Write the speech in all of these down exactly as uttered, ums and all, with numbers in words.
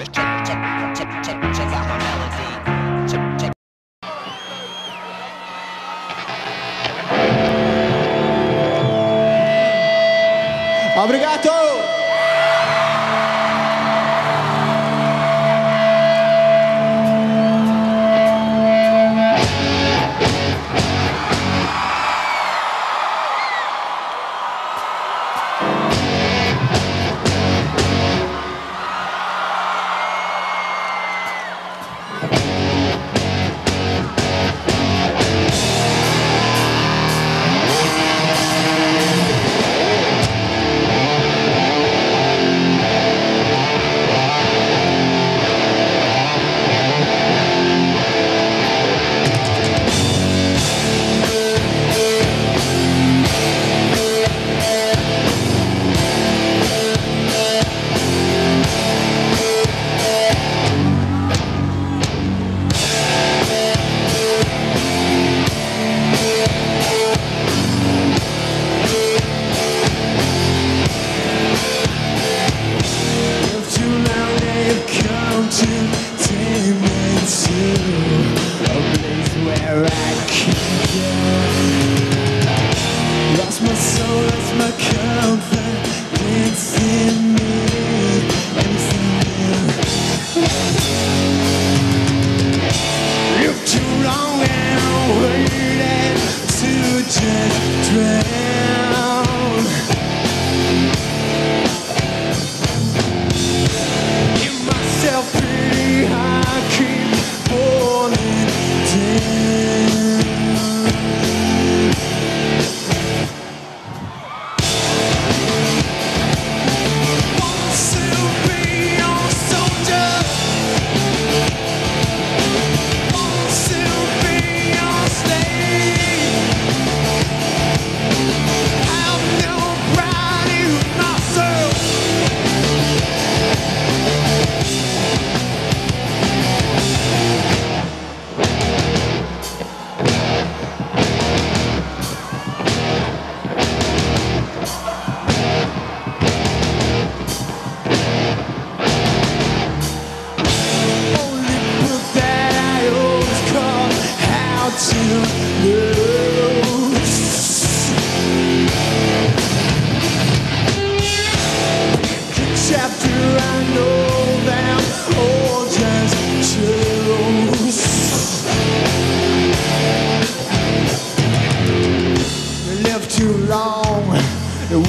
Check, check, check, check, check, check out my melody. Check, check. Obrigado!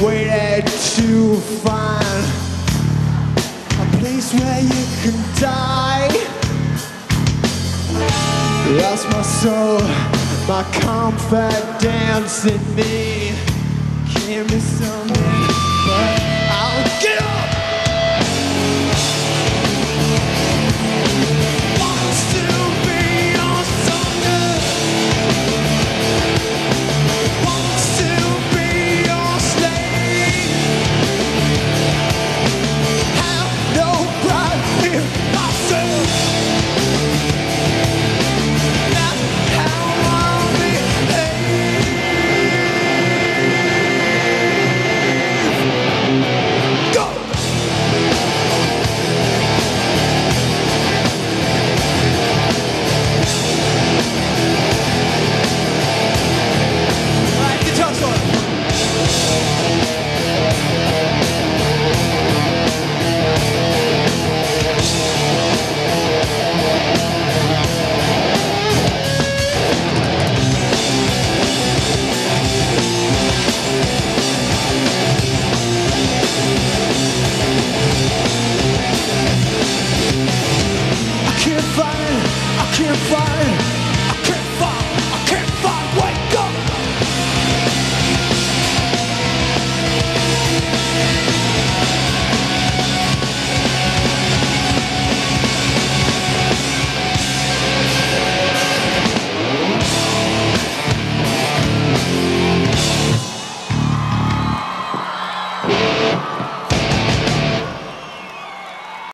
Waited to find a place where you can die. Lost my soul, my confidence in me. Give me some.